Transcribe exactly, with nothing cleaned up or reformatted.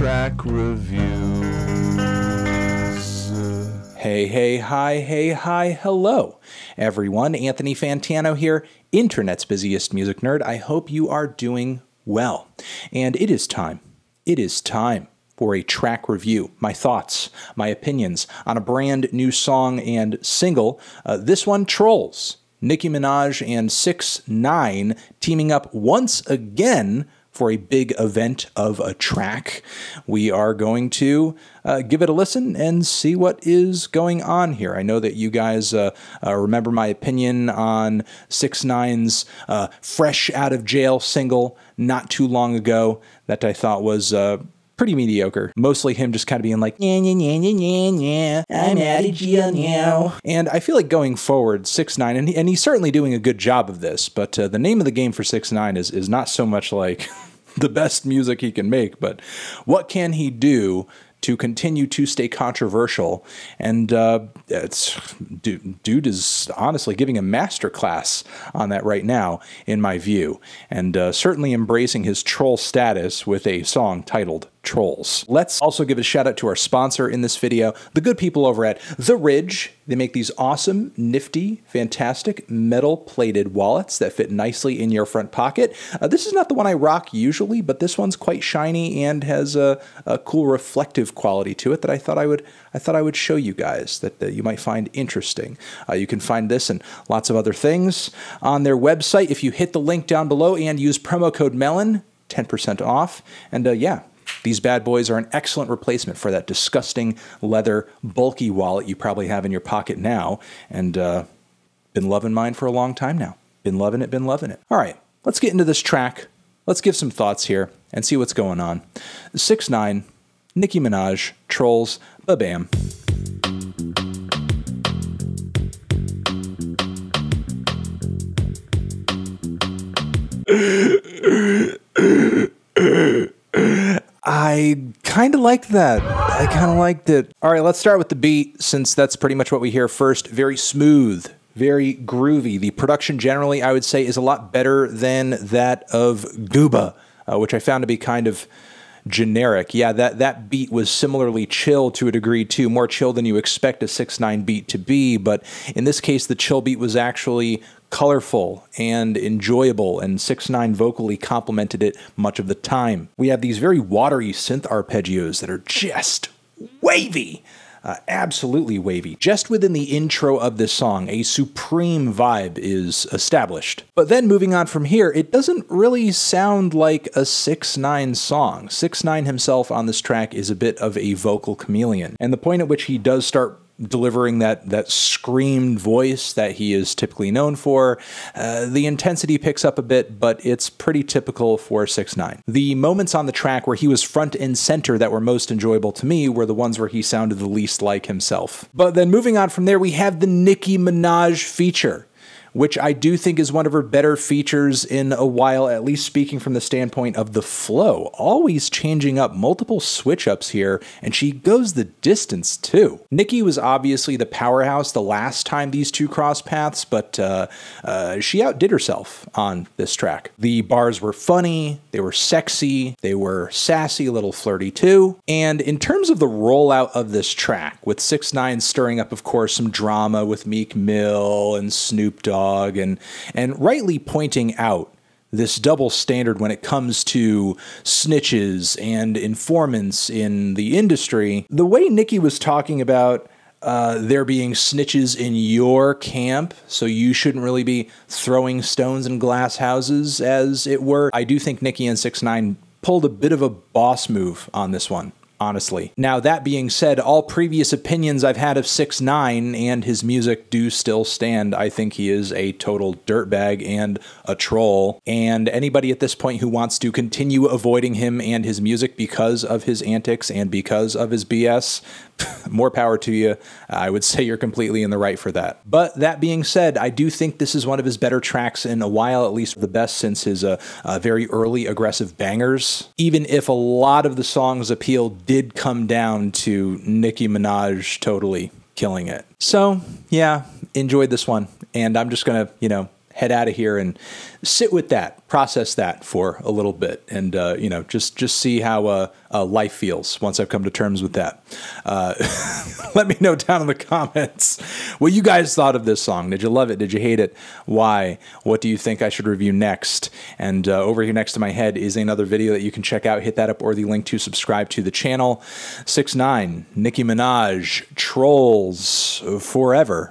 track reviews. Hey, hey, hi, hey, hi, hello, everyone. Anthony Fantano here, internet's busiest music nerd. I hope you are doing well. And it is time. It is time for a track review, my thoughts, my opinions on a brand new song and single. Uh, this one, TROLLZ, Nicki Minaj and six nine teaming up once again for a big event of a track. We are going to uh, give it a listen and see what is going on here. I know that you guys uh, uh, remember my opinion on six nine's uh, fresh out of jail single not too long ago that I thought was uh, pretty mediocre. Mostly him just kind of being like, yeah, yeah, yeah, yeah, yeah, I'm out of jail now. And I feel like going forward, six nine, and, he, and he's certainly doing a good job of this, but uh, the name of the game for six nine is, is not so much like the best music he can make, but what can he do to continue to stay controversial? And uh, it's, dude, dude is honestly giving a masterclass on that right now, in my view, and uh, certainly embracing his troll status with a song titled TROLLZ. Let's also give a shout out to our sponsor in this video, the good people over at The Ridge. They make these awesome, nifty, fantastic metal plated wallets that fit nicely in your front pocket. Uh, this is not the one I rock usually, but this one's quite shiny and has a, a cool reflective quality to it that I thought I would I thought I would show you guys that, that you might find interesting. Uh, you can find this and lots of other things on their website. If you hit the link down below and use promo code MELON, ten percent off. And uh, yeah, these bad boys are an excellent replacement for that disgusting leather bulky wallet you probably have in your pocket now. And uh, been loving mine for a long time now. Been loving it, been loving it. All right, let's get into this track. Let's give some thoughts here and see what's going on. six nine, Nicki Minaj, TROLLZ, ba-bam. I kind of liked that. I kind of liked it. All right, let's start with the beat, since that's pretty much what we hear first. Very smooth, very groovy. The production generally, I would say, is a lot better than that of Gooba, uh, which I found to be kind of generic. Yeah, that, that beat was similarly chill to a degree, too. More chill than you expect a six nine beat to be, but in this case, the chill beat was actually colorful and enjoyable, and six nine vocally complemented it much of the time. We have these very watery synth arpeggios that are just wavy, uh, absolutely wavy. Just within the intro of this song, a supreme vibe is established. But then moving on from here, it doesn't really sound like a six nine song. six nine himself on this track is a bit of a vocal chameleon, and the point at which he does start delivering that that screamed voice that he is typically known for, uh, the intensity picks up a bit, but it's pretty typical for six nine. The moments on the track where he was front and center that were most enjoyable to me were the ones where he sounded the least like himself. But then moving on from there, we have the Nicki Minaj feature, which I do think is one of her better features in a while, at least speaking from the standpoint of the flow. Always changing up, multiple switch-ups here, and she goes the distance too. Nicki was obviously the powerhouse the last time these two crossed paths, but uh, uh, she outdid herself on this track. The bars were funny, they were sexy, they were sassy, a little flirty too. And in terms of the rollout of this track, with six nine stirring up, of course, some drama with Meek Mill and Snoop Dogg, and and rightly pointing out this double standard when it comes to snitches and informants in the industry. The way Nicki was talking about uh, there being snitches in your camp, so you shouldn't really be throwing stones in glass houses, as it were. I do think Nicki and six nine pulled a bit of a boss move on this one, honestly. Now, that being said, all previous opinions I've had of six nine and his music do still stand. I think he is a total dirtbag and a troll, and anybody at this point who wants to continue avoiding him and his music because of his antics and because of his B S, more power to you. I would say you're completely in the right for that. But that being said, I do think this is one of his better tracks in a while, at least the best since his uh, uh, very early aggressive bangers, even if a lot of the song's appeal did come down to Nicki Minaj totally killing it. So yeah, enjoyed this one. And I'm just gonna, you know, head out of here and sit with that, process that for a little bit, and uh, you know, just just see how uh, uh, life feels once I've come to terms with that. Uh, let me know down in the comments what you guys thought of this song. Did you love it? Did you hate it? Why? What do you think I should review next? And uh, over here next to my head is another video that you can check out. Hit that up or the link to subscribe to the channel. six nine, Nicki Minaj, TROLLZ, forever.